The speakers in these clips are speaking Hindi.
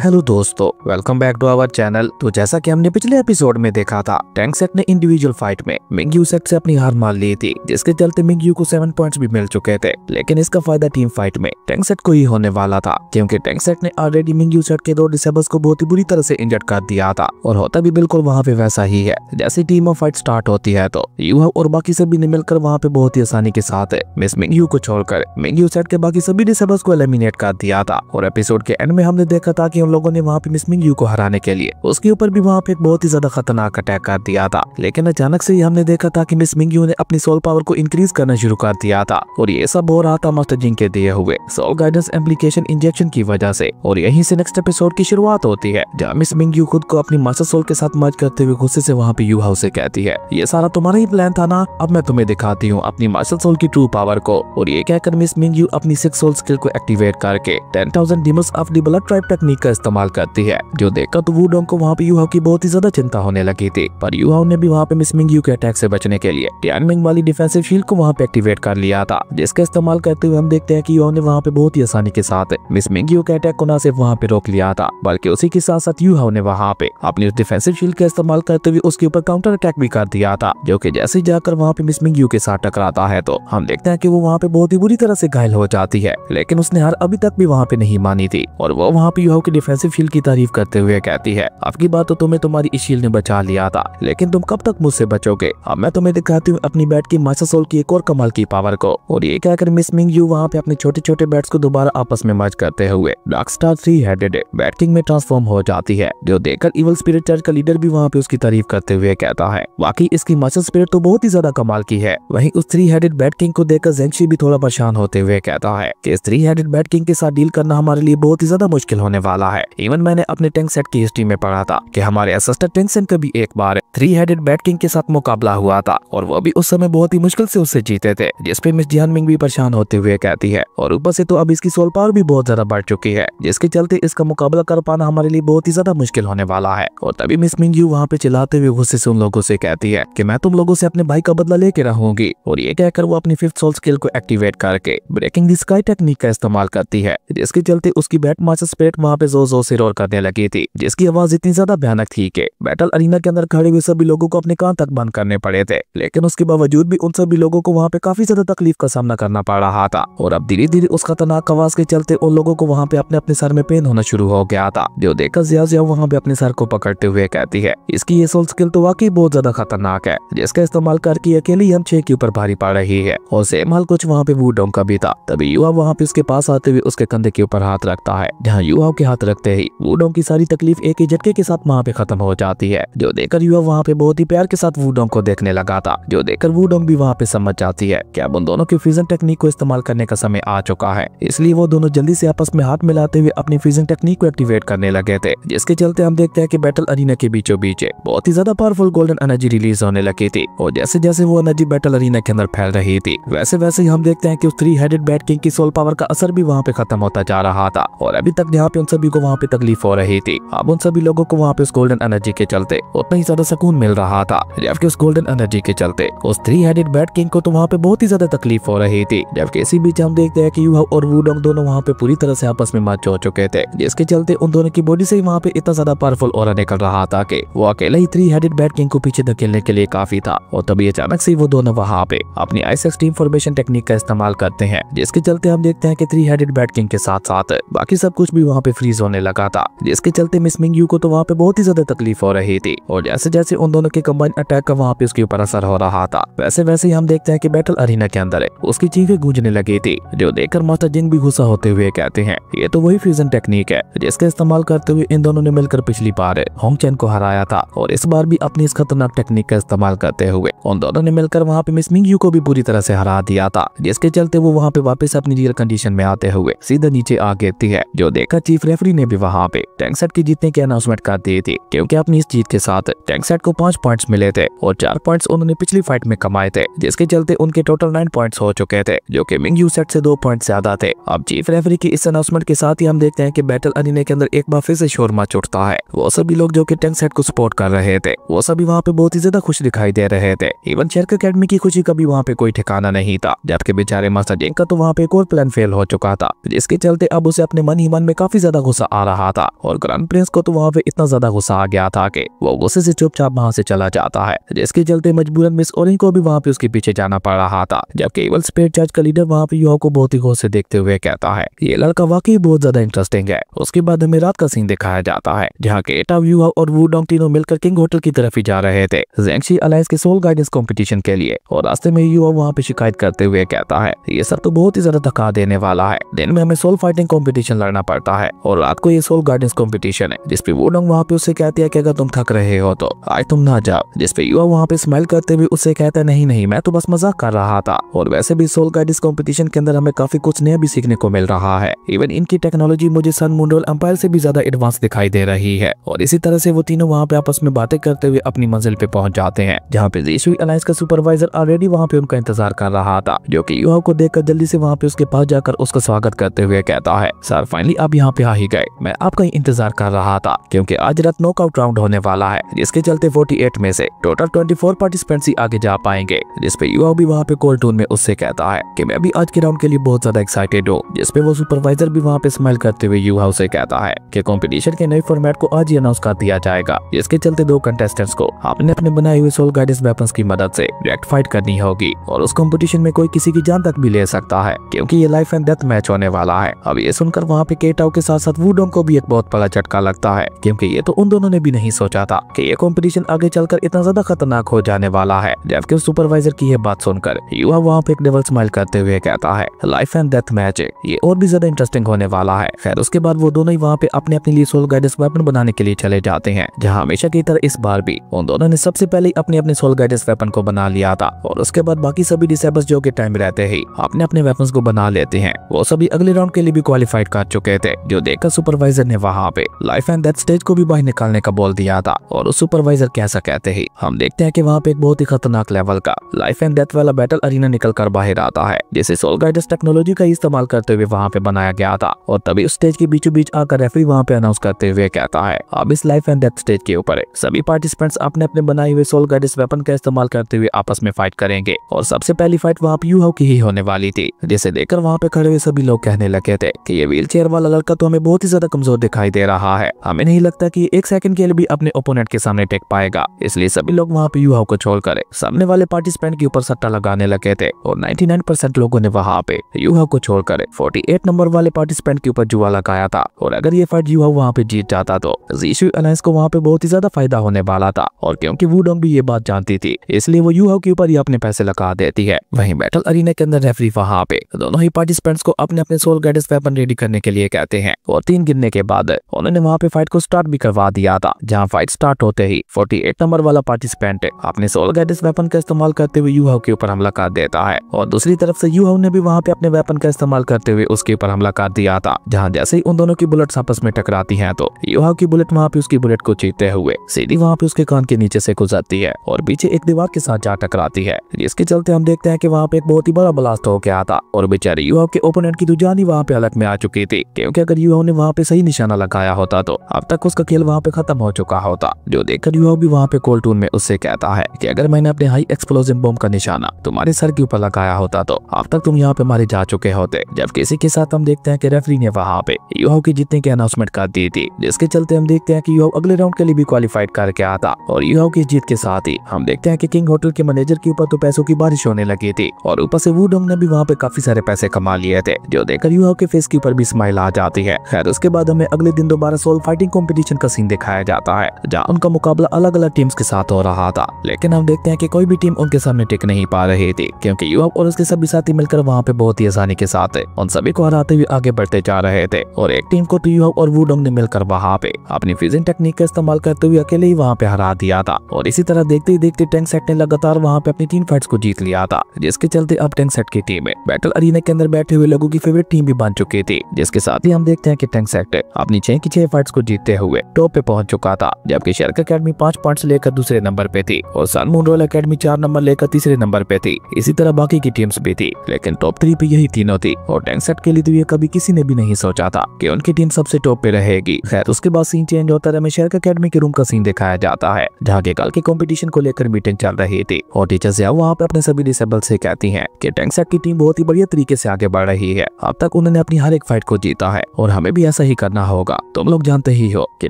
हेलो दोस्तों, welcome back to our channel. तो जैसा कि हमने पिछले एपिसोड में देखा था, टैंक सेट ने इंडिविजुअल फाइट में मिंगयू सेट से अपनी हार मान ली थी, जिसके चलते मिंगयू को 7 पॉइंट्स भी मिल चुके थे। लेकिन इसका फायदा टीम फाइट में टैंक सेट को ही होने वाला था, क्योंकि टैंक सेट ने ऑलरेडी मिंगयू सेट के 2 डिसेबल्स को बहुत ही बुरी तरह से इंजर्ड कर दिया था। और होता भी बिल्कुल वहाँ पे वैसा ही है। जैसे टीम ऑफ फाइट स्टार्ट होती है तो यूहा और बाकी सभी ने मिलकर वहाँ पे बहुत ही आसानी के साथ मिस मिंगयू को छोड़कर मिंगयू सेट के बाकी सभी डिसेबल्स को एलिमिनेट कर दिया था। और एपिसोड के एंड में हमने देखा था कि उन लोगों ने वहाँ पे मिस मिंगयू को हराने के लिए उसके ऊपर भी वहाँ पे एक बहुत ही ज्यादा खतरनाक अटैक कर दिया था। लेकिन अचानक से ही हमने देखा था कि मिस मिंगयू ने अपनी सोल पावर को इंक्रीज करना शुरू कर दिया था, और ये सब हो रहा था मास्टर जिंग के दिए हुए सोल गाइडेंस एप्लीकेशन इंजेक्शन की वजह से। और यहीं से नेक्स्ट एपिसोड की शुरुआत होती है, जहाँ मिस मिंगयू खुद को अपनी मास्टर सोल के साथ मर्ज करते हुए गुस्से से वहाँ पे यूहा से कहती है, ये सारा तुम्हारा ही प्लान था ना, अब मैं तुम्हें दिखाती हूँ अपनी मास्टर सोल की ट्रू पावर को। और ये कहकर मिस मिंगयू अपनी 6 सोल स्किल को एक्टिवेट करके 10,000 demons of the blood tribe technique का इस्तेमाल करती है, जो देखकर तो वुडोंग को वहाँ पे यूहा की बहुत ही ज्यादा चिंता होने लगी थी। पर यूहा ने भी वहाँ पे मिस मिंगयू के अटैक से बचने के लिए टियानमिंग वाली डिफेंसिव शील्ड को वहाँ पे एक्टिवेट कर लिया था, जिसका इस्तेमाल करते हुए हम देखते हैं कि यूहा ने वहाँ पे बहुत ही आसानी के साथ मिस मिंगयू के अटैक को न सिर्फ वहाँ पे रोक लिया था, बल्कि उसी के साथ साथ यूहा ने वहाँ पे अपनी उस डिफेंसिव शील्ड का इस्तेमाल करते हुए उसके ऊपर काउंटर अटैक भी कर दिया था, जो की जैसे जाकर वहाँ पे मिस मिंगयू के साथ टकराता है तो हम देखते हैं की वो वहाँ पे बहुत ही बुरी तरह से घायल हो जाती है। लेकिन उसने हार अभी तक भी वहाँ पे नहीं मानी थी, और वो वहाँ पे यूहा डिफेंसिव शील्ड की तारीफ करते हुए कहती है, आपकी बात तो तुम्हें तुम्हारी इस शील्ड ने बचा लिया था, लेकिन तुम कब तक मुझसे बचोगे, अब मैं तुम्हें दिखाती हूँ अपनी बैट की मास्टर सोल की एक और कमाल की पावर को। और ये कहकर मिस मिंगयू वहाँ पे अपने छोटे छोटे बैट्स को दोबारा आपस में मर्ज करते हुए dark star 3 headed bat king में ट्रांसफॉर्म हो जाती है, जो देखकर इवल स्पिरिट चर्च का लीडर भी वहाँ पे उसकी तारीफ करते हुए कहता है, वाकई इसकी मास्टर स्पिरिट तो बहुत ही ज्यादा कमाल की है। वहीं उस 3 हेडेड बैट किंग को देखकर जेंशी भी थोड़ा परेशान होते हुए कहता है कि इस 3 हेडेड बैट किंग के साथ डील करना हमारे लिए बहुत ही ज्यादा मुश्किल होने वाला है। इवन मैंने अपने टैंक सेट की हिस्ट्री में पढ़ा था कि हमारे असिस्टेंट टैंक सेट का भी एक बार 3 हेडेड बैट किंग के साथ मुकाबला हुआ था, और वो भी उस समय बहुत ही मुश्किल से उससे जीते थे, जिसपे मिस जियानमिंग भी परेशान होते हुए कहती है। और ऊपर से तो अब इसकी सोल पावर भी बहुत ज्यादा बढ़ चुकी है, जिसके चलते इसका मुकाबला कर पाना हमारे लिए बहुत ही ज्यादा मुश्किल होने वाला है। और तभी मिस मिंगयू वहाँ पे चिल्लाते हुए गुस्से से उन लोगों से कहती है कि मैं तुम लोगों से अपने भाई का बदला लेके रहूंगी। और ये कहकर वो अपनी 5th सोल स्किल को एक्टिवेट करके ब्रेकिंग द स्काई टेक्निक का इस्तेमाल करती है, जिसके चलते उसकी बैट मास्टर स्पिरिट वहाँ पे जोर जोर से रोर करने लगी थी, जिसकी आवाज इतनी ज्यादा भयानक थी कि बैटल अरीना के अंदर खड़े हुए सभी लोगों को अपने कान तक बंद करने पड़े थे। लेकिन उसके बावजूद भी उन सभी लोगों को वहाँ पे काफी ज्यादा तकलीफ का सामना करना पड़ रहा था, और अब धीरे धीरे उस खतरनाक आवाज के चलते उन लोगों को वहाँ पे अपने अपने सर में पेन होना शुरू हो गया था, जो देखकर जियाजिया वहाँ पे अपने सर को पकड़ते हुए कहती है, इसकी ये सोल स्किल तो वाकई बहुत ज्यादा खतरनाक है, जिसका इस्तेमाल करके अकेली हम 6 के ऊपर भारी पड़ रही है। और सेम हाल कुछ वहाँ पे वुडोंग का भी था। तभी युवा वहाँ पे उसके पास आते हुए उसके कंधे के ऊपर हाथ रखता है, जहाँ युवा के हाथ रखते ही वुडोंग की सारी तकलीफ एक ही झटके के साथ वहाँ पे खत्म हो जाती है, जो देखकर युवा वहाँ पे बहुत ही प्यार के साथ वुडोंग को देखने लगा था, जो देखकर वुडोंग भी वहाँ पे समझ जाती है कि अब उन दोनों के फ्यूजन टेक्निक को इस्तेमाल करने का समय आ चुका है। इसलिए वो दोनों जल्दी से आपस में हाथ मिलाते हुए अपनी फ्यूजन टेक्निक को एक्टिवेट करने लगे थे, जिसके चलते हम देखते हैं कि बैटल अरीना के बीचों बीच बहुत ही ज्यादा पावरफुल गोल्डन एनर्जी रिलीज होने लगी थी, और जैसे जैसे वो एनर्जी बैटल अरीना के अंदर फैल रही थी, वैसे वैसे हम देखते हैं कि उस 3 हेडेड बैट किंग की सोल पावर का असर भी वहाँ पे खत्म होता जा रहा था। और अभी तक यहाँ पे उन सभी को वहाँ पे तकलीफ हो रही थी, अब उन सभी लोगों को वहाँ पे उस गोल्डन एनर्जी के चलते उतना ही ज्यादा सुकून मिल रहा था, जबकि उस गोल्डन एनर्जी के चलते उस 3 हेडेड बैट किंग को तो वहाँ पे बहुत ही ज्यादा तकलीफ हो रही थी। जबकि इसी बीच हम देखते हैं कि यूहा और वुडोंग दोनों वहाँ पे पूरी तरह से आपस में मैच हो चुके थे, जिसके चलते उन दोनों की बॉडी से वहाँ पे इतना ज्यादा पावरफुल ऑरा निकल रहा था कि वो अकेला ही 3 हेडेड बैट किंग को पीछे धकेलने के लिए काफी था। और तभी अचानक से वो दोनों वहाँ पे अपनी आईसेक्स टीम फॉर्मेशन टेक्निक का इस्तेमाल करते हैं, जिसके चलते हम देखते हैं कि 3 हेडेड बैट किंग के साथ साथ बाकी सब कुछ भी वहाँ पे फ्रीज होने लगा था, जिसके चलते मिस मिंगयू को तो वहाँ पे बहुत ही ज्यादा तकलीफ हो रही थी। और जैसे जैसे उन दोनों के कम्बाइन अटैक का वहाँ पे उसके ऊपर असर हो रहा था, वैसे वैसे ही हम देखते हैं कि बैटल अरीना के अंदर उसकी चीखें गूंजने लगी थी, जो देखकर मास्टर जिंग भी गुस्सा होते हुए कहते हैं, ये तो वही फ्यूजन टेक्निक है जिसका इस्तेमाल करते हुए इन दोनों ने मिलकर पिछली बार होंगचेन को हराया था, और इस बार भी अपनी इस खतरनाक टेक्निक का इस्तेमाल करते हुए उन दोनों ने मिलकर वहाँ पे मिस मिंगयू को भी पूरी तरह से हरा दिया था, जिसके चलते वो वहाँ पे वापस अपनी रियल कंडीशन में आते हुए सीधा नीचे आ गिरती है, जो देखकर चीफ रेफरी ने भी वहाँ पे टैंक सेट की जीतने की अनाउंसमेंट कर दी थी, क्योंकि अपनी इस जीत के साथ टैंक सेट को 5 पॉइंट्स मिले थे और 4 पॉइंट्स उन्होंने पिछली फाइट में कमाए थे, जिसके चलते उनके टोटल 9 पॉइंट्स हो चुके थे, जो कि मिंगयू सेट से 2 पॉइंट ज्यादा थे। अब चीफ रेफरी की इस अनाउंसमेंट के साथ ही हम देखते हैं कि बैटल अरीना के अंदर एक बार फिर से शोर मच उठता है। वो सभी लोग जो कि टैंक सेट को सपोर्ट कर रहे थे वो सभी वहाँ पे बहुत ही ज्यादा खुश दिखाई दे रहे थे। इवन शेरक अकेडमी की खुशी का भी वहाँ पे कोई ठिकाना नहीं था, जबकि बेचारे मास्टर जिंग का तो वहाँ पे एक और प्लान फेल हो चुका था, जिसके चलते अब उसे अपने मन ही मन में काफी ज्यादा गुस्सा आ रहा था और क्राउन प्रिंस को तो वहाँ पे इतना ज्यादा गुस्सा आ गया था कि वो गुस्से से चुपचाप वहाँ से चला जाता है, जिसके चलते मजबूरन मिस ऑरेंज को भी वहाँ पे उसके पीछे जाना पड़ रहा था। जबकि इविल स्पिरिट चर्च का लीडर वहाँ पे युवा को बहुत ही गौर से देखते हुए कहता है ये लड़का वाकई बहुत ज्यादा इंटरेस्टिंग है। उसके बाद हमें रात का सीन दिखाया जाता है जहाँ केटा युवा और वुडोंग तीनों मिलकर किंग होटल की तरफ ही जा रहे थे ज़ेंगशी अलायंस के सोल गाइडेंस कॉम्पिटिशन के लिए, और रास्ते में युवा वहाँ पे शिकायत करते हुए कहता है ये सब तो बहुत ही ज्यादा थका देने वाला है। दिन में हमें सोल फाइटिंग कॉम्पिटिशन लड़ना पड़ता है और रात को ये सोल गाइडेंस कॉम्पिटिशन है, जिसपे वुडोंग वहाँ पे उससे कहती है कि अगर तुम थक रहे हो तो आज तुम ना जाओ, जिसपे युवा वहाँ पे स्माइल करते हुए उससे कहता है नहीं नहीं मैं तो बस मजाक कर रहा था, और वैसे भी सोल गाइडेंस कॉम्पिटिशन के अंदर हमें काफी कुछ नया भी सीखने को मिल रहा है। इवन इनकी टेक्नोलॉजी मुझे सन मुंडोल एम्पायर से भी ज्यादा एडवांस दिखाई दे रही है। और इसी तरह से वो तीनों वहाँ पे आपस में बातें करते हुए अपनी मंजिल पे पहुँच जाते हैं जहाँ पे जेशुई अलायंस का सुपरवाइजर ऑलरेडी वहाँ पे उनका इंतजार कर रहा था, जो कि युवा को देखकर जल्दी से वहाँ पे उसके पास जाकर उसका स्वागत करते हुए कहता है सर फाइनली आप यहाँ पे आ ही गए, मैं आपका ही इंतजार कर रहा था क्योंकि आज रात नॉकआउट राउंड होने वाला है, जिसके चलते 48 में से टोटल 24 पार्टिसिपेंट्स ही आगे जा पाएंगे। जिसपे युवा भी वहाँ पे कोल्ड टोन में उससे कहता है कि मैं भी आज के राउंड के लिए बहुत ज्यादा एक्साइटेड हूँ, जिसपे वो सुपरवाइजर भी वहाँ पे स्माइल करते हुए युवा उसे कहता है कि कॉम्पिटिशन के नए फॉर्मेट को आज ही अनाउंस कर दिया जाएगा, जिसके चलते दो कंटेस्टेंट्स को अपने अपने बनाए हुए सोल गाइडेंस वेपन्स की मदद से डायरेक्ट फाइट करनी होगी और उस कंपटीशन में कोई किसी की जान तक भी ले सकता है क्योंकि ये लाइफ एंड डेथ मैच होने वाला है। अब ये सुनकर वहाँ पे केटाओ के साथ साथ वुडोंग को भी एक बहुत बड़ा झटका लगता है क्योंकि ये तो उन दोनों ने भी नहीं सोचा था कि ये कंपटीशन आगे चलकर इतना ज्यादा खतरनाक हो जाने वाला है। जबकि सुपरवाइजर की ये बात सुनकर युवा वहाँ पे एक डबल स्माइल करते हुए कहता है लाइफ एंड डेथ मैच है, ये और भी ज्यादा इंटरेस्टिंग होने वाला है। खैर उसके बाद वो दोनों ही वहाँ पे अपने अपने लिए सोल गाइडेंस वेपन बनाने के लिए चले जाते हैं, जहाँ हमेशा की तरह इस बार भी उन दोनों ने सबसे पहले अपने अपने सोल गाइडेंस वेपन को बना लिया था और उसके बाद बाकी सभी डिसेबल्स जो कि टाइम रहते ही अपने अपने वेपन्स को बना लेते हैं। वो सभी अगले राउंड के लिए भी क्वालिफाइड कर चुके थे, जो देखकर सुपरवाइजर ने वहाँ पे लाइफ एंड डेथ स्टेज को भी बाहर निकालने का बोल दिया था। और उस सुपरवाइजर के ऐसा कहते ही हम देखते हैं कि वहाँ पे एक बहुत ही खतरनाक लेवल का लाइफ एंड डेथ वाला बैटल अरीना निकल कर बाहर आता है, जिसे सोल गाइडेंस टेक्नोलॉजी का इस्तेमाल करते हुए वहाँ पे बनाया गया था। और तभी उस स्टेज के बीचों बीच आकर रेफरी वहाँ पे अनाउंस करते हुए कहता है अब इस लाइफ एंड डेथ स्टेज के ऊपर सभी पार्टिसिपेंट्स अपने अपने बनाए हुए सोल गाइडेंस वेपन का इस्तेमाल करते हुए आपस में फाइट करेंगे और सबसे पहली फाइट वहाँ पे युवा की ही होने वाली थी, जिसे देखकर वहाँ पे खड़े हुए सभी लोग कहने लगे थे कि ये व्हीलचेयर वाला लड़का तो हमें बहुत ही ज्यादा कमजोर दिखाई दे रहा है, हमें नहीं लगता कि एक सेकंड के लिए भी अपने ओपोनेंट के सामने टेक पाएगा। इसलिए सभी लोग वहाँ पे युवा को छोड़कर सामने वाले पार्टिसिपेंट के ऊपर सट्टा लगाने लगे थे और 99% लोगों ने वहाँ पे युवा को छोड़कर 48 नंबर वाले पार्टिसिपेंट के ऊपर जुआ लगाया था और अगर ये फाइट युवा वहाँ पे जीत जाता तो जीशु अलायंस को वहाँ पे बहुत ही ज्यादा फायदा होने वाला था। और क्योंकि वुडोंग भी ये बात जानती थी इसलिए वो युवा के ऊपर ही अपने पैसे लगा देती है। वहीं बैटल अरीना के अंदर रेफरी वहाँ पे दोनों ही पार्टिसिपेंट्स को अपने अपने सोल गाइडेंस वेपन रेडी करने के लिए कहते हैं और 3 गिनने के बाद उन्होंने वहाँ पे फाइट को स्टार्ट भी करवा दिया था, जहाँ फाइट स्टार्ट होते ही 48 नंबर वाला पार्टिसिपेंट अपने सोल गाइडेंस वेपन का इस्तेमाल करते हुए युवा के ऊपर हमला कर देता है और दूसरी तरफ से युवा ने भी वहाँ पे अपने वेपन का इस्तेमाल करते हुए उसके ऊपर हमला कर दिया था, जहाँ जैसे ही उन दोनों की बुलेट्स आपस में टकराती है तो युवा की बुलेट वहाँ पे उसकी बुलेट को चीरते हुए सीधी वहाँ पे उसके कान के नीचे से गुजरती है और पीछे एक दीवार के साथ जा टकराती है, जिसके चलते हम देखते हैं कि वहाँ पे एक बहुत ही बड़ा ब्लास्ट हो गया था और बेचारे युवा के ओपोनेंट की तो जान ही वहाँ पे हालत में आ चुकी थी क्योंकि अगर युवा ने वहाँ पे सही निशाना लगाया होता तो अब तक उसका खेल वहाँ पे खत्म हो चुका होता। जो देखकर युवा भी वहाँ पे कोल्ड टून में उससे कहता है कि अगर मैंने अपने हाई एक्सप्लोसिव बॉम्ब का निशाना तुम्हारे सर के ऊपर लगाया होता तो अब तक तुम यहाँ पे मारे जा चुके होते। जबकि इसी के साथ हम देखते हैं कि रेफरी ने वहाँ पे युवा के जीतने की अनाउंसमेंट कर दी थी, जिसके चलते हम देखते हैं कि युवा अगले राउंड के लिए भी क्वालिफाइड करके आता और युवा की जीत के साथ ही हम देखते हैं कि किंग होटल के मैनेजर के ऊपर तो पैसों की बारिश होने लगी थी और ऊपर से वुडोंग ने भी वहाँ पे काफी सारे पैसे कमा लिए थे, जो देखकर युवा के फेस के ऊपर भी स्माइल आ जाती है। खैर उसके बाद हमें अगले दिन दोबारा सोल फाइटिंग कंपटीशन का सीन दिखाया जाता है, जहाँ उनका मुकाबला अलग अलग टीम्स के साथ हो रहा था, लेकिन हम देखते हैं कि कोई भी टीम उनके सामने टिक नहीं पा रही थी क्योंकि युवा और उसके सभी साथी मिलकर वहाँ पे बहुत ही आसानी के साथ उन सभी को हराते हुए आगे बढ़ते जा रहे थे। और एक टीम को तो युवा और वुडोंग ने मिलकर वहाँ पे अपनी फ्यूजन टेक्निक का इस्तेमाल करते हुए अकेले ही वहाँ पे हरा दिया था और इसी तरह देखते ही देखते टैंक सेट ने लगातार वहाँ पे अपनी 3 फाइट्स को जीत लिया था, जिसके चलते अब टैंक सेट की टीम बैटल अरीना के अंदर बैठे हुए लोगों की फेवरेट टीम भी बन चुकी थी, जिसके साथ ही हम देखते हैं कि टैंक सेट अपनी 6 की 6 फाइट्स को जीतते हुए टॉप पे पहुंच चुका था, जबकि शर्क अकेडमी 5 पॉइंट्स लेकर दूसरे नंबर पे थी और सन मुंडोल अकेडमी 4 नंबर लेकर तीसरे नंबर पे थी। इसी तरह बाकी की टीम्स भी थी लेकिन टॉप 3 पे यही तीनों थी और टैंक सेट के लिए तो ये कभी किसी ने भी नहीं सोचा था कि उनकी टीम सबसे टॉप पे रहेगी। खैर उसके बाद सीन चेंज होता है, हमें शर्क अकेडमी के रूम का सीन दिखाया जाता है जहाँ के कल के कॉम्पिटिशन को लेकर मीटिंग चल रही थी और टीचर्स या वहाँ पे अपने सभी डिसेबल से कहती हैं कि टैंक सेट की टीम बहुत ही बढ़िया तरीके से आगे बढ़ रही है, अब तक उन्होंने अपनी हर एक फाइट को जीता है और हमें भी ऐसा ही करना होगा। तुम लोग जानते ही हो कि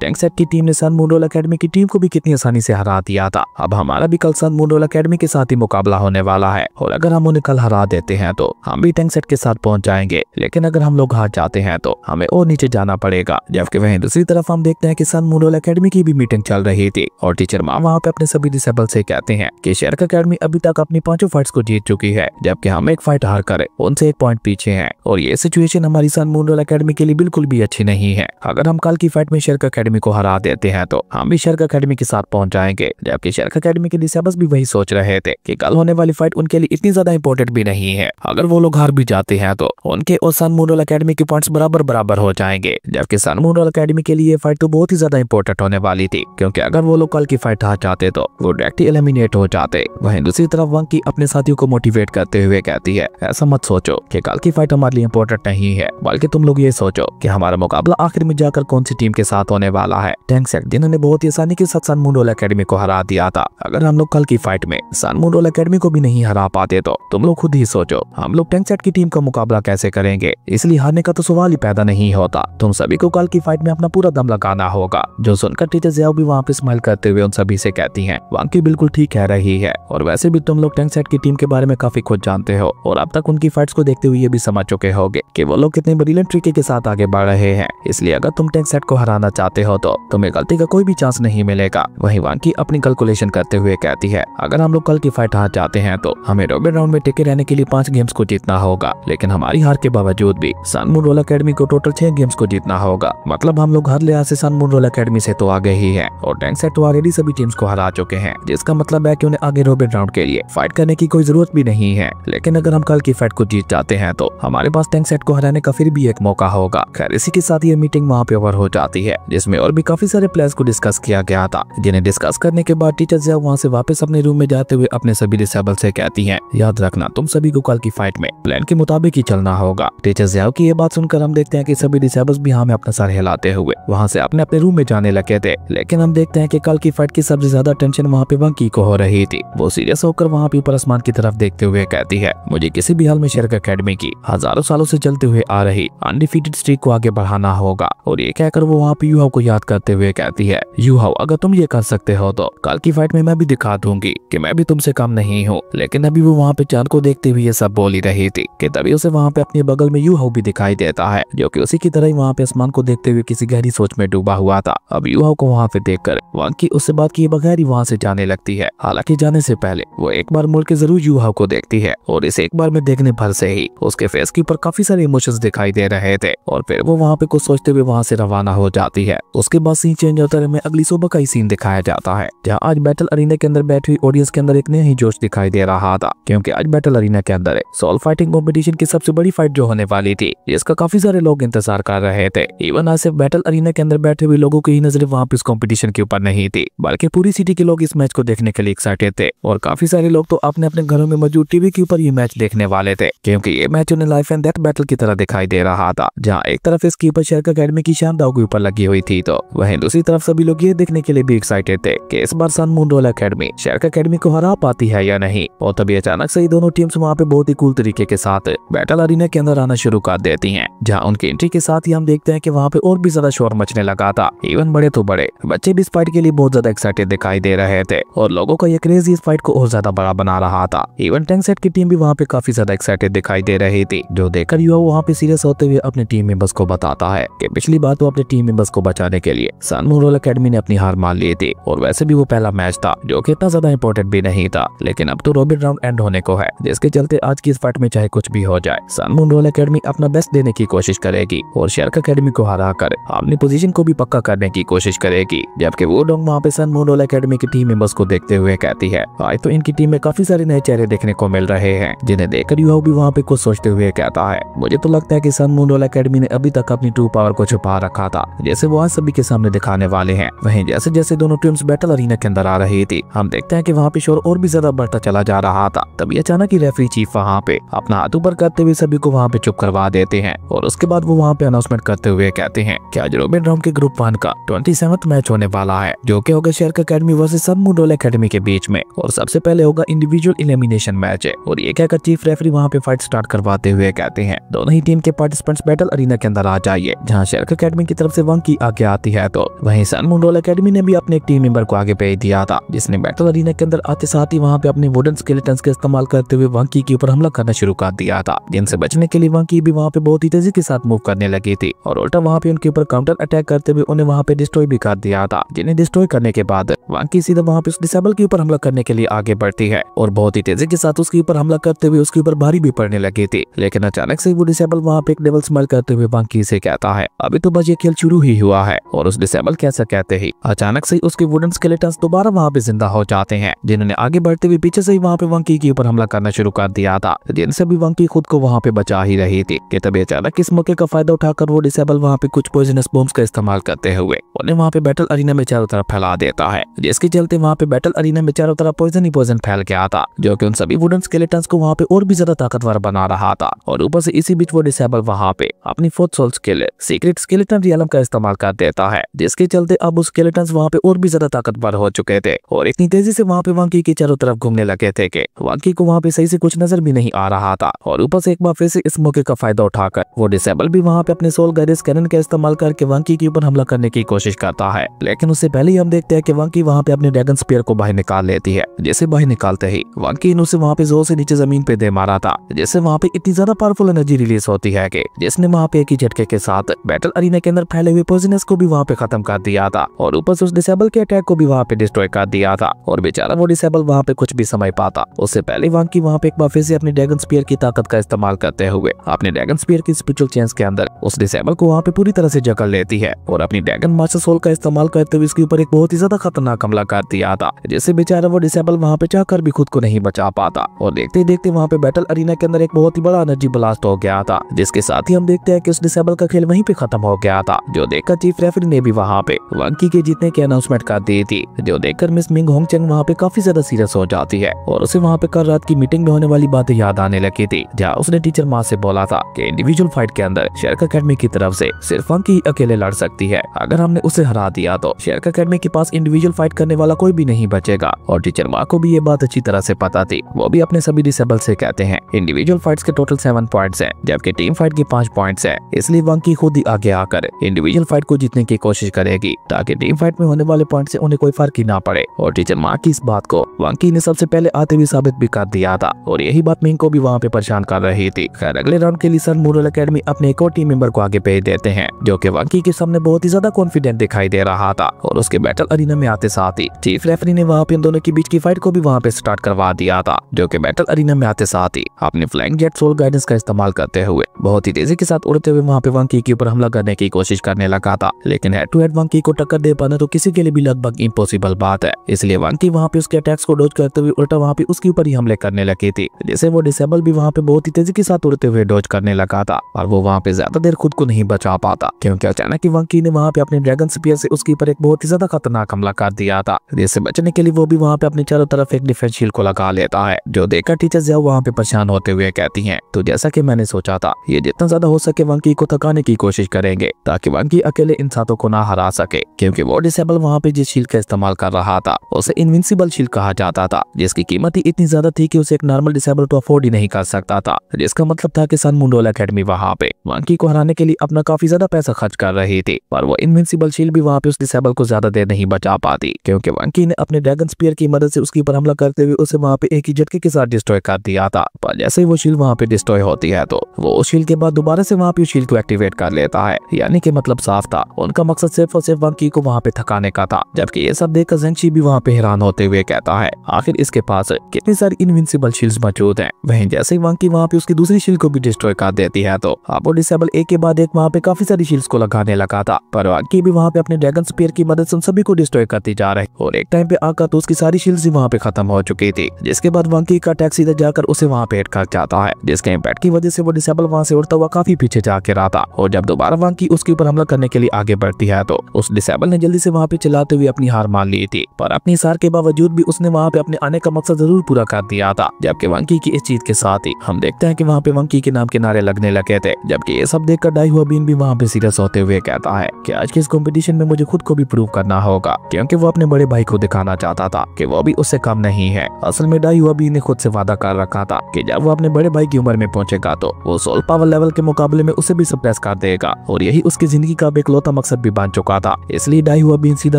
डेंगसेट की टीम ने सनमून एकेडमी की टीम को भी कितनी आसानी से हरा दिया था। अब हमारा भी कल सनमून एकेडमी के साथ ही मुकाबला होने वाला है और अगर हम उन्हें कल हरा देते हैं तो हम भी डेंगसेट के साथ पहुंच जाएंगे, लेकिन अगर हम लोग हार जाते हैं तो हमें और नीचे जाना पड़ेगा। जबकि वहीं दूसरी तरफ हम देखते हैं कि सनमून एकेडमी की भी मीटिंग चल रही थी और टीचर माँ वहाँ पे अपने सभी डिसेबल से कहते हैं कि शेरक एकेडमी अभी तक अपनी 5 फाइट्स को जीत चुकी है, जबकि हम एक फाइट हार कर उनसे 1 पॉइंट पीछे हैं और ये सिचुएशन हमारी सनमून एकेडमी के लिए बिल्कुल भी अच्छी नहीं है। अगर हम कल की फाइट में शेरक एकेडमी को हरा देते हैं तो हम भी शेरक एकेडमी के साथ पहुंच जाएंगे, जबकि शेरक एकेडमी के डिसेबल्स भी वही सोच रहे थे कि कल होने वाली फाइट उनके लिए इतनी ज्यादा इम्पोर्टेंट भी नहीं है। अगर वो लोग हार भी जाते हैं तो उनके और सनमून एकेडमी के पॉइंट्स बराबर हो जाएंगे, जबकि सनमून एकेडमी के लिए फाइट तो बहुत ही ज्यादा इम्पोर्टेंट होने वाली थी, क्योंकि अगर वो लोग कल की फाइट हार जाते तो वो डायरेक्ट एलिमिनेट हो जाते। वहीं दूसरी तरफ वंकी अपने साथियों को मोटिवेट करते हुए कहती है ऐसा मत सोचो कि कल की फाइट हमारे लिए इम्पोर्टेंट नहीं है, बल्कि तुम लोग ये सोचो कि हमारा मुकाबला आखिर में जाकर कौन सी टीम के साथ होने वाला है। डेंगसेट जिन्होंने बहुत ही आसानी के साथ सनमून एकेडमी को हरा दिया था, अगर हम लोग कल की फाइट में सनमून एकेडमी को भी नहीं हरा पाते तो तुम लोग खुद ही सोचो हम लोग डेंगसेट की टीम का मुकाबला कैसे करेंगे, इसलिए हारने का तो सवाल ही पैदा नहीं होता। तुम सभी को कल की फाइट में अपना पूरा दम लगाना होगा। जो सुनकर टीचर ज़ियाओ भी वहाँ पे स्माइल करते हुए उन सभी से कहती है वांकी बिल्कुल ठीक कह रही है और वैसे भी तुम लोग डेंगसेट की टीम के बारे में काफी कुछ जानते हो और अब तक उनकी फाइट्स को देखते हुए ये भी समझ चुके होगे कि वो लोग कितने ब्रिलियंट तरीके के साथ आगे बढ़ रहे हैं, इसलिए अगर तुम डेंगसेट को हराना चाहते हो तो तुम्हें गलती का कोई भी चांस नहीं मिलेगा। वहीं वांकी अपनी कैलकुलेशन करते हुए कहती है अगर हम लोग कल की फाइट हार जाते हैं तो हमें रोबे राउंड में टिके रहने के लिए 5 गेम्स को जीतना होगा, लेकिन हमारी हार के बावजूद भी सनमून रोल एकेडमी को टोटल 6 गेम्स को जीतना होगा। मतलब हम लोग हर लिहाज से सनमून रोल एकेडमी से तो आगे ही है और डेंगसेट तो ऑलरेडी सभी टीम्स को हरा चुके हैं, जिसका मतलब है कि उन्हें आगे रोबे राउंड के लिए फाइट करने की कोई जरूरत भी नहीं है। लेकिन अगर हम कल की फाइट को जीत जाते हैं तो हमारे पास डेंगसेट को हराने का फिर भी एक मौका होगा। खैर इसी के साथ ये मीटिंग वहाँ पे ओवर हो जाती है, जिसमें और भी काफी सारे प्लेयर्स को डिस्कस किया गया था, जिन्हें डिस्कस करने के बाद टीचर ज़ियाओ वहाँ से वापस अपने रूम में जाते हुए अपने सभी डिसेबल से कहती है याद रखना तुम सभी को कल की फाइट में प्लान के मुताबिक ही चलना होगा। टीचर ज़ियाओ की ये बात सुनकर हम देखते हैं कि सभी डिसेबल्स भी हमें अपना सर हिलाते हुए वहाँ से अपने अपने रूम में जाने लगे थे, लेकिन हम देखते हैं कि कल की फाइट की सबसे ज्यादा टेंशन वहाँ पे वंकी को हो रही थी। वो सीरियस होकर वहाँ पे ऊपर आसमान की तरफ देखते हुए कहती है मुझे किसी भी हाल में शेरक एकेडमी की हजारों सालों से चलते हुए आ रही अनडिफीटेड स्ट्रीक को आगे बढ़ाना होगा। और ये कहकर वो वहाँ पे यूहाओ को याद करते हुए कहती है यूहाओ अगर तुम ये कर सकते हो तो कल की फाइट में मैं भी दिखा दूंगी कि मैं भी तुमसे कम नहीं हूँ। लेकिन अभी वो वहाँ पे चांद को देखते हुए ये सब बोल ही रही थी कि तभी उसे वहाँ पे अपने बगल में यूहाओ भी दिखाई देता है, जो कि उसी की तरह ही वहाँ पे आसमान को देखते हुए किसी गहरी सोच में डूबा हुआ था। अब यूहाओ को वहाँ पे देखकर वंकी उससे बात किए बगैर ही वहाँ से जाने लगती है। हालांकि जाने से पहले वो एक बार मुड़ के जरूर यूहाओ को देखती है और इस एक बार में देखने भर से ही उसके फेस के ऊपर काफी सारे इमोशंस दिखाई दे रहे थे और फिर वो वहाँ पे कुछ सोचते हुए वहाँ से रवाना हो जाती है। उसके बाद सीन चेंज होते हुए अगली सुबह का ही सीन दिखाया जाता है, जहाँ आज बैटल अरीना के अंदर बैठी हुई ऑडियंस के अंदर एक नया ही जोश दिखाई दे रहा था, क्योंकि आज बैटल अरीना के अंदर सोल फाइटिंग कॉम्पिटिशन की सबसे बड़ी फाइट जो होने वाली थी, जिसका काफी सारे लोग इंतजार कर रहे थे। इवन आज सिर्फ बैटल अरीना के अंदर बैठे हुए लोगों की ही नजरें वहाँ पे इस कॉम्पिटिशन के ऊपर नहीं थी, बल्कि पूरी सिटी के लोग इस मैच को देखने के लिए एक्साइटेड थे और काफी सारे लोग तो अपने अपने घरों में मौजूद टीवी के ऊपर ये मैच देखने वाले थे, क्योंकि ये मैच उन्हें लाइफ एंड डेथ बैटल की तरह दिखाई दे रहा था, जहाँ एक तरफ इसके ऊपर शेरक एकेडमी की शान दाव के ऊपर लगी हुई थी तो वहीं दूसरी तरफ सभी लोग ये देखने के लिए भी एक्साइटेड थे कि इस बार Sun Moon royal academy Shrek academy को हरा पाती है या नहीं। और तभी अचानक से ही दोनों टीम्स वहाँ पे बहुत ही कूल तरीके के साथ बैटल अरीना के अंदर आना शुरू कर देती है, जहाँ उनकी एंट्री के साथ ही हम देखते हैं कि वहाँ पे और भी ज्यादा शोर मचने लगा था। इवन बड़े तो बड़े बच्चे भी इस फाइट के लिए बहुत ज्यादा एक्साइटेड दिखाई दे रहे थे और लोगों का ये क्रेज इस फाइट को और ज्यादा बड़ा बना रहा था। इवन डेंगसेट की टीम भी वहाँ पे काफी ज्यादा एक्साइटेड दिखाई दे रही थी, जो देखकर यूहाओ वहाँ पे सीरियस होते हुए अपने टीम मेंबर्स को बताता है कि पिछली बार तो अपने टीम मेंबर्स को बचाने के लिए सनमून रोल एकेडमी ने अपनी हार मान ली थी और वैसे भी वो पहला मैच था जो कि इतना ज्यादा इम्पोर्टेंट भी नहीं था, लेकिन अब तो रॉबिट राउंड एंड होने को है, जिसके चलते आज की इस फाइट में चाहे कुछ भी हो जाए सनमून रोल एकेडमी अपना बेस्ट देने की कोशिश करेगी और शेरक एकेडमी को हरा कर अपनी पोजीशन को भी पक्का करने की कोशिश करेगी। जबकि वो डोंग वहाँ पे सनमून रोल एकेडमी की टीम मेंबर्स को देखते हुए कहती है आज तो इनकी टीम में काफी सारे नए चेहरे देखने को मिल रहे हैं, जिन्हें देखकर यूहाओ भी वहाँ पे कुछ सोचते हुए कहता है मुझे तो लगता है कि सनमून रोल एकेडमी ने अभी तक अपनी ट्रू पावर को छुपा रखा था, जैसे वो आज सभी के सामने दिखाने वाले हैं। वहीं जैसे जैसे दोनों टीम्स बैटल अरीना के अंदर आ रही थी, हम देखते हैं कि वहाँ पे शोर और भी ज्यादा बढ़ता चला जा रहा था। तभी अचानक ही रेफरी चीफ वहाँ पे अपना हाथ ऊपर करते हुए सभी को वहाँ पे चुप करवा देते हैं और उसके बाद वो वहाँ पे अनाउंसमेंट करते हुए कहते हैं कि आज रोबिन राउंड के ग्रुप 1 का 27वां मैच होने वाला है, जो कि होगा Shrek academy versus Sun Moon royal academy के बीच में और सबसे पहले होगा इंडिविजुअल एलिमिनेशन मैच है। और ये कहकर चीफ रेफरी वहाँ पे फाइट स्टार्ट करवाते हुए कहते हैं दोनों ही टीम के पार्टिसिपेंट्स बैटल अरीना के अंदर आ जाइए, जहाँ शेल्क अकेडमी की तरफ से वंग की आगे आती है। तो वहीं सनमून रोल अकेडमी ने भी अपने एक टीम मेंबर को आगे भेज दिया था, जिसने बैटल अरीना के अंदर आते साथ ही वहाँ पे अपने वुडन स्केलेटन्स के इस्तेमाल करते हुए वंकी के ऊपर हमला करना शुरू कर दिया था, जिनसे बचने के लिए वंकी भी वहाँ पे बहुत ही तेजी के साथ मूव करने लगी थी और उल्टा वहाँ पे उनके ऊपर काउंटर अटैक करते हुए उन्हें वहाँ पे डिस्ट्रॉय भी कर दिया था। जिन्हें डिस्ट्रॉय करने के बाद वंकी सीधा वहाँ पे उस डिसेबल के ऊपर हमला करने के लिए आगे बढ़ती है और बहुत ही तेजी के साथ उसके ऊपर हमला करते हुए उसके ऊपर भारी भी पड़ने लगी थी, लेकिन अचानक से वो डिसेबल वहाँ पे एक डबल स्माइल करते हुए वंकी से कहता है अभी तो बस ये खेल शुरू ही हुआ है। और उस डिसेबल के ऐसा कहते ही अचानक से उसके वुडन स्केलेटन्स दोबारा वहाँ पे जिंदा हो जाते हैं, जिन्होंने आगे बढ़ते हुए पीछे से ही वहाँ पे वंकी के ऊपर हमला करना शुरू कर दिया था, जिनसे भी वंकी खुद को वहाँ पे बचा ही रही थी कि तभी अचानक इस मौके का फायदा उठाकर वो डिसेबल वहाँ पे कुछ पॉइजनस बॉम्ब्स का इस्तेमाल करते हुए उन्हें वहाँ पे बैटल अरीना में चारों तरफ फैला देता है, जिसके चलते वहाँ पे बैटल अरीना में चारों तरफ पॉइजन ही पॉइजन फैल गया था, जो की उन सभी वुडन स्केलेटन्स को वहाँ पे और भी ज्यादा ताकतवर बना रहा था। और ऊपर से इसी बीच वो डिसेबल वहाँ पे अपनी फोर्थ सोल्स के लिए सीक्रेट स्केलेटन रियलम का इस्तेमाल कर देता है, जिसके चलते अब उस स्केलेटन्स वहाँ पे और भी ज्यादा ताकतवर हो चुके थे और इतनी तेजी से वहाँ पे वंकी के चारों तरफ घूमने लगे थे कि वंकी को वहाँ पे सही से कुछ नजर भी नहीं आ रहा था। और ऊपर से एक बार फिर से इस मौके का फायदा उठाकर वो डिसेबल भी वहाँ पे अपने सोल गाइडेंस कैनन का इस्तेमाल करके वंकी के ऊपर हमला करने की कोशिश करता है, लेकिन उससे पहले ही हम देखते हैं कि वंकी वहाँ पे अपने ड्रैगन स्पीयर को बाहर निकाल लेती है। जैसे बाहर निकालते ही वंकी उसे वहाँ पे जोर से नीचे जमीन पे दे मारा था, जिससे वहाँ पे इतनी ज्यादा पावरफुल एनर्जी रिलीज होती है कि जिसने वहाँ पे एक ही झटके के साथ बैटल अरीना के अंदर फैले हुए पॉइजनस को भी वहाँ पे खत्म कर दिया था और ऊपर से उस डिसेबल के अटैक को भी वहाँ पे डिस्ट्रॉय कर दिया था। और बेचारा वो डिसेबल वहाँ पे कुछ भी समझ पाता उससे पहले वंकी वहाँ पे एक बार फिर से अपने ड्रैगन स्पीयर की ताकत का इस्तेमाल करते हुए अपने ड्रैगन स्पीयर की स्पिरिचुअल चेंज के अंदर उस डिसेबल को वहाँ पे पूरी तरह से जकड़ लेती है और अपनी ड्रैगन मास्टर सोल का इस्तेमाल करते हुए इसके ऊपर एक बहुत ही ज्यादा खतरनाक हमला कर दिया था, जिससे बेचारा वो डिसेबल वहाँ पे चाहकर भी खुद को नहीं बचा पाता। और देखते ही देखते वहाँ पे बैटल अरीना के अंदर एक बहुत ही बड़ा एनर्जी ब्लास्ट हो गया था, जिसके साथ ही हम देखते हैं कि उस डिसेबल का खेल वहीं पे खत्म हो गया था, जो देखकर चीफ रेफरी ने भी वहाँ पे वंकी के जीतने की अनाउंसमेंट कर दी थी, जो देखकर मिस मिंग होंगचेंग वहाँ पे काफी ज्यादा सीरियस हो जाती है और उसे वहाँ पे कल रात की मीटिंग में होने वाली बातें याद आने लगी थी, जहाँ उसने टीचर माँ से बोला था कि इंडिविजुअल फाइट के अंदर शेल्क अकेडमी की तरफ से सिर्फ वंकी अकेले लड़ सकती है, अगर हमने उसे हरा दिया तो शेल्क अकेडमी के पास इंडिविजुअल फाइट करने वाला कोई भी नहीं बचेगा। और टीचर माँ को भी ये बात अच्छी तरह से पता थी, वो भी अपने सभी डिसेबल से कहते हैं इंडिविजुअल फाइट्स के टोटल 7 पॉइंट्स हैं, जबकि टीम फाइट के 5 पॉइंट्स हैं, इसलिए वंकी खुद ही आगे आकर इंडिविजुअल फाइट को जीतने की कोशिश करेगी ताकि टीम फाइट में होने वाले पॉइंट से उन्हें कोई फर्क ही ना पड़े। और टीचर माँ की इस बात को वंकी ने सबसे पहले आते हुए साबित भी कर दिया था और यही बात मिंग को भी वहाँ पे परेशान कर रही थी। खैर अगले राउंड के लिए सनमून रोल अकेडमी अपने एक और टीम मेंबर को आगे भेज देते हैं, जो कि वंकी के सामने बहुत ही ज्यादा कॉन्फिडेंट दिखाई दे रहा था और उसके बैटल अरीना में आते साथ ही चीफ रेफरी ने वहाँ पे इन दोनों के बीच की फाइट को भी वहाँ पे स्टार्ट करवा दिया था, जो कि बैटल अरीना में आते साथ ही अपने फ्लैंक जेट सोल गाइडेंस का इस्तेमाल करते हुए बहुत ही तेजी के साथ उड़ते हुए वहाँ पे वंकी के ऊपर हमला करने की कोशिश करने लगा था, लेकिन हेड टू हेड वंकी को टक्कर दे पाना तो किसी के लिए भी लगभग इम्पॉसिबल बात है, इसलिए वंकी वहाँ पे उसके अटैक्स को डोज करते हुए उल्टा वहाँ पे उसके ऊपर ही हमले करने लगी थी, जिससे वो डिसेबल भी वहाँ पे बहुत ही तेजी के साथ उड़ते हुए डोज करने लगा था और वो वहाँ पे ज्यादा देर खुद को नहीं बचा पाता, क्योंकि अचानक वंकी ने वहाँ पे अपने ड्रैगन स्पीयर से उसके ऊपर एक बहुत ही ज्यादा खतरनाक हमला कर दिया था, जिससे बचने के लिए वो भी वहाँ पे अपने चारों तरफ एक डिफेंस शील्ड को लगा लेता है, जो देखकर टीचर जाओ वहाँ पे परेशान होते हुए कहती हैं तो जैसा कि मैंने सोचा था ये जितना ज्यादा हो सके वंकी को थकाने की कोशिश करेंगे ताकि वंकी अकेले इंसानों को ना हरा सके, क्योंकि वो डिसेबल वहाँ पे जिस शील्ड का इस्तेमाल कर रहा था उसे इनविंसिबल शील्ड कहा जाता था, जिसकी कीमत ही इतनी ज्यादा थी कि उसे एक नॉर्मल डिसेबल तो अफोर्ड ही नहीं कर सकता था, जिसका मतलब था कि सनमून रोल अकेडमी वहाँ पे वंकी को हराने के लिए अपना काफी ज्यादा पैसा खर्च कर रही थी, पर वो इनविंसिबल शील्ड भी वहाँ पे उस डिसेबल को ज्यादा देर नहीं बचा पाती, क्योंकि वंकी ने अपने ड्रैगन स्पीयर की मदद से उसके ऊपर हमला करते हुए उसे वहाँ पे एक ही झटके के साथ डिस्ट्रॉय कर दिया था। पर जैसे ही वो शील्ड वहाँ पे डिस्ट्रॉय होती है तो वो उस शील्ड के बाद दोबारा से वहाँ पे उस शील्ड को एक्टिवेट कर लेता है, यानी कि मतलब साफ था उनका मकसद सिर्फ और सिर्फ वंकी को वहाँ पे थकाने का था। जबकि ये सब देखकर ज़ेंगशी भी वहाँ पे हैरान होते हुए कहता है आखिर इसके पास कितनी सारी इनविंसिबल शील्ड्स मौजूद हैं। वहीं जैसे ही वंकी वहाँ पे उसकी दूसरी शील्ड को भी डिस्ट्रॉय कर देती है तो अब वो डिसेबल एक के बाद एक वहाँ पे काफी सारी शील्ड्स को लगाने लगा था, पर वंकी भी वहाँ पे अपने ड्रैगन स्पीयर की मदद से उन सभी को डिस्ट्रॉय करती जा रही और एक टाइम पे आकर तो उसकी सारी शील्ड्स वहाँ पे खत्म हो चुकी थी, जिसके बाद वंकी का अटैक सीधा जाकर उसे वहाँ पे हिट कर जाता है, जिसके इम्पैक्ट की वजह से वो डिसेबल वहाँ से उड़ता हुआ काफी पीछे जाके रहा था। और जब दोबारा वंकी उसके ऊपर हमला करने के लिए आगे बढ़ती है तो उस डिसेबल ने जल्दी से वहाँ पे चलाते हुए अपनी हार मान ली थी, पर अपनी हार के बावजूद भी उसने वहाँ पे अपने आने का मकसद जरूर पूरा कर दिया था। जबकि वंकी की इस चीज के साथ ही हम देखते हैं कि वहाँ पे वंकी के नाम के नारे लगने लगे थे, जबकि ये सब देखकर डाई हुआ बीन भी वहाँ पे सीरियस होते हुए कहता है कि आज के इस कॉम्पिटिशन में मुझे खुद को भी प्रूव करना होगा, क्योंकि वो अपने बड़े भाई को दिखाना चाहता था कि वो भी उससे कम नहीं है। असल में डाई हुआ बीन ने खुद से वादा कर रखा था कि जब वो अपने बड़े भाई की उम्र में पहुंचेगा तो वो सोल पावर लेवल के मुकाबले में उसे भी सप्रेस कर देगा और यही उसकी जिंदगी का बेकलौता मकसद भी बन चुका था। इसलिए डाई हुआ बीन सीधा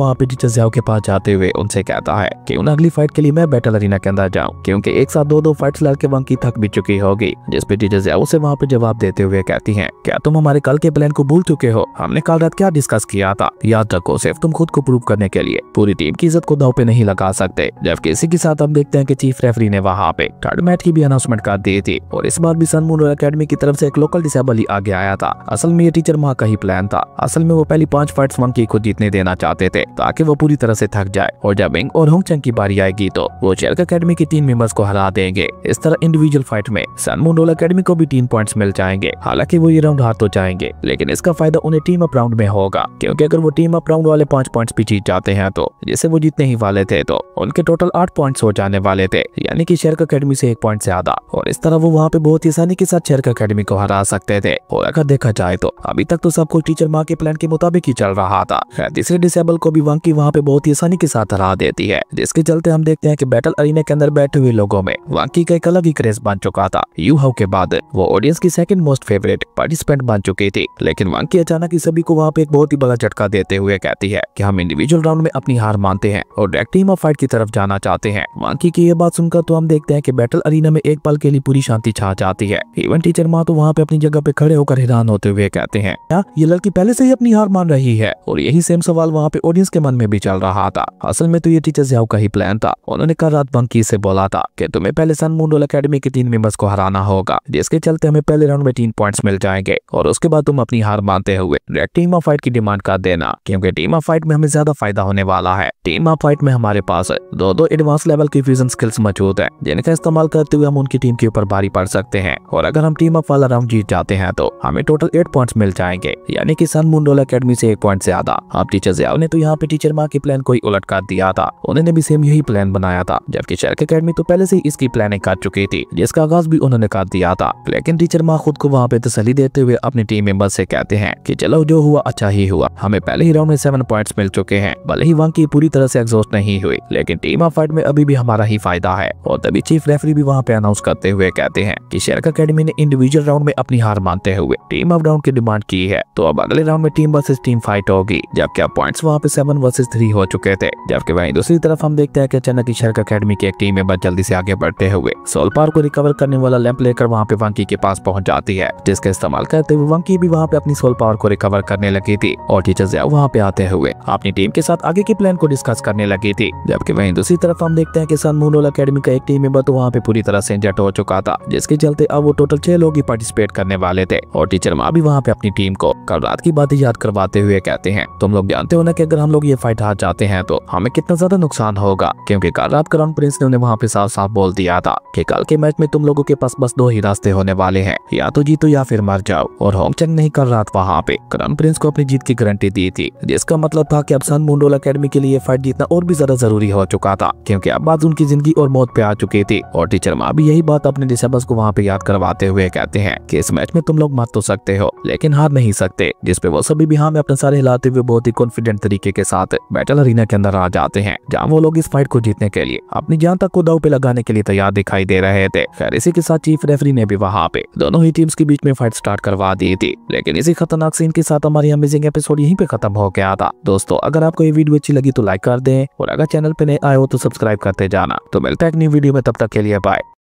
वहाँ पे टीचर ज़ियाओ के पास जाते हुए उनसे कहता है कि उन्हें अगली फाइट के लिए मैं बैटल अरीना के अंदर जाऊँ, क्योंकि एक साथ दो दो फाइट्स लड़के वहाँ की थक भी चुकी होगी। जिसपे टीचर ज़ियाओ से वहाँ पे जवाब देते हुए कहती है, क्या तुम हमारे कल के प्लान को भूल चुके हो? हमने कल रात क्या डिस्कस किया था? याद रखो, सिर्फ तुम खुद को प्रूव करने के लिए पूरी टीम की इज्जत को दाव पे नहीं लगा सकते। जबकि इसी के साथ हम देखते हैं कि चीफ रेफरी ने वहाँ पे थर्ड मैच की भी अनाउंसमेंट कर दी थी और इस बार भी सनमून रॉयल अकेडमी की तरफ से एक लोकल डिसेबल आगे आया था। असल में ये टीचर माँ का ही प्लान था। असल में वो पहली 5 फाइट्स वंकी को जीतने देना चाहते थे ताकि वो पूरी तरह से थक जाए और जब विंग और होंगचंग की बारी आएगी तो वो शेल्क अकेडमी के 3 मेंबर्स को हरा देंगे। इस तरह इंडिविजुअल फाइट में सनमून रॉयल अकेडमी को भी 3 पॉइंट्स मिल जाएंगे। हालांकि वो ये राउंड हाथ तो जाएंगे, लेकिन इसका फायदा उन्हें टीम अप राउंड में होगा, क्योंकि अगर वो टीम अप राउंड वाले 5 पॉइंट्स भी जीत जाते हैं तो जिसे वो जीतने ही वाले थे तो उनके टोटल 8 पॉइंट्स हो जाने वाले थे, यानी कि शेल्क अकेडमी से 1 पॉइंट ज्यादा। और इस तरह वो वहाँ पे बहुत ही आसानी के साथ शेल्क अकेडमी को हरा सकते थे। और अगर देखा जाए तो अभी तक तो सब कुछ टीचर माँ के प्लान के मुताबिक ही चल रहा था। तीसरे डिसेबल को भी वंकी वहाँ पे बहुत ही आसानी के साथ हरा देती है, जिसके चलते हम देखते हैं कि बैटल अरीना के अंदर बैठे हुए लोगों में वंकी का एक अलग ही क्रेज बन चुका था। यूहाओ के बाद वो ऑडियंस की सेकंड मोस्ट फेवरेट पार्टिसिपेंट बन चुकी थी, लेकिन वंकी अचानक ही सभी को वहाँ पे एक बहुत ही बड़ा झटका देते हुए कहती है कि हम इंडिविजुअल राउंड में अपनी हार मानते हैं और डायरेक्ट टीम ऑफ फाइट की तरफ जाना चाहते हैं। वंकी की ये बात सुनकर तो हम देखते हैं कि बैटल अरीना में एक पल के लिए पूरी शांति छा जाती है। इवन टीचर माँ तो वहाँ पे अपनी जगह पे खड़े होकर हैरान होते हुए कहते हैं, क्या ये लड़की पहले से ही अपनी हार मान रही है? और यही सेम सवाल वहाँ पे ऑडियंस के मन में भी चल रहा था। असल में तो ये टीचर ज़ियाओ का ही प्लान था। उन्होंने कल रात वंकी से बोला था कि तुम्हें पहले सनमून रॉयल अकेडमी के 3 मेंबर्स को हराना होगा, जिसके चलते हमें पहले राउंड में 3 पॉइंट्स मिल जाएंगे और उसके बाद तुम अपनी हार मानते हुए रेड टीम ऑफ फाइट की डिमांड कर देना, क्योंकि टीम ऑफ फाइट में हमें ज्यादा फायदा होने वाला है। टीम ऑफ फाइट में हमारे पास 2 एडवांस लेवल की फ्यूजन स्किल्स मौजूद है, जिनका इस्तेमाल करते हुए हम उनकी टीम के ऊपर भारी पड़ सकते हैं और अगर हम टीम अप वाला राउंड जीत जाते हैं तो हमें टोटल 8 पॉइंट्स मिल जाएंगे, यानी कि सनमून रॉयल अकेडमी से 1 पॉइंट ज्यादा। अब टीचर ज़ियाओ ने तो यहाँ पे टीचर माँ के प्लान को ही उलट कर दिया था। उन्होंने भी सेम यही प्लान बनाया था, जबकि शेल्क अकेडमी तो पहले से ही इसकी प्लानिंग कर चुकी थी, जिसका आगाज भी उन्होंने कर दिया था। लेकिन टीचर माँ खुद को वहाँ पे तसली देते हुए अपने टीम मेंबर से कहते हैं कि चलो जो हुआ अच्छा ही हुआ, हमें पहले ही राउंड में 7 पॉइंट्स मिल चुके हैं। भले ही वंकी पूरी तरह से एग्जॉस्ट नहीं हुई, लेकिन टीम ऑफ फाइट में अभी भी हमारा ही फायदा है। और तभी चीफ रेफरी भी वहाँ पे अनाउंस करते हुए कहते हैं कि शेल्क अकेडमी ने इंडिविजुअल राउंड में अपनी हार मानते हुए टीम अप राउंड की डिमांड की है, तो अब अगले राउंड में टीम वर्सेस टीम फाइट होगी। जबकि अब पॉइंट्स वहाँ पे 7 वर्सेस 3 हो चुके थे। जबकि वहीं दूसरी तरफ हम देखते हैं कि अचानक शेल्क अकेडमी की एक टीम मेंबर जल्दी से आगे बढ़ते हुए सोलपार को रिकवर करने वाला लैंप लेकर वहाँ पे वंकी के पास पहुँच जाती है, जिसका इस्तेमाल करते हुए वंकी भी वहाँ पे अपनी सोल पावर को रिकवर करने लगी थी और टीचर ज़ियाओ वहाँ पे आते हुए अपनी टीम के साथ आगे के प्लान को डिस्कस करने लगी थी। जबकि वहीं दूसरी तरफ हम देखते हैं कि सनमून रॉयल अकेडमी का एक टीम मेंबर तो वहाँ पे पूरी तरह से इंजर्ड हो चुका था, जिसके चलते अब वो टोटल 6 लोग ही पार्टिसिपेट करने वाले थे। और टीचर माँ भी वहाँ पे अपनी टीम को कल रात की बातें याद करवाते हुए कहते हैं, तुम लोग जानते हो ना कि अगर हम लोग ये फाइट हार जाते हैं तो हमें कितना ज्यादा नुकसान होगा, क्योंकि कल रात क्राउन प्रिंस ने उन्हें वहाँ पे साफ साफ बोल दिया था कि कल के मैच में तुम लोगों के पास बस 2 ही रास्ते होने वाले हैं, या तो जीतो या फिर मर जाओ। और होंगचंग ने कल रात वहाँ पे क्राउन प्रिंस को अपनी जीत की गारंटी दी थी, जिसका मतलब था कि अब सनमून रॉयल अकेडमी के लिए फाइट जीतना और भी ज्यादा जरूरी हो चुका था, क्योंकि अब बात उनकी जिंदगी और मौत पे आ चुकी थी। और टीचर माँ भी यही बात अपने डिसेबल्स को वहाँ पे याद करवाते हुए कहते हैं कि इस मैच में तुम लोग मर तो सकते हो लेकिन हार नहीं सकते, जिसपे वो सभी भी हाँ में अपने सारे हिलाते हुए बहुत ही कॉन्फिडेंट तरीके के साथ बैटल अरीना के अंदर आ जाते हैं, जहाँ वो लोग इस फाइट को जीतने के लिए अपनी जान तक को दाव पे लगाने के लिए तैयार दिखाई दे रहे थे। खैर इसी के साथ चीफ रेफरी ने भी वहाँ पे दोनों ही टीम्स के बीच में फाइट स्टार्ट करवा दी थी। लेकिन इसी खतरनाक सीन के साथ हमारी अमेजिंग एपिसोड यहीं पे खत्म हो गया था। दोस्तों अगर आपको ये वीडियो अच्छी लगी तो लाइक कर दें और अगर चैनल पे नए आए हो तो सब्सक्राइब करते जाना। तो मिलता है एक नई वीडियो में, तब तक के लिए बाय।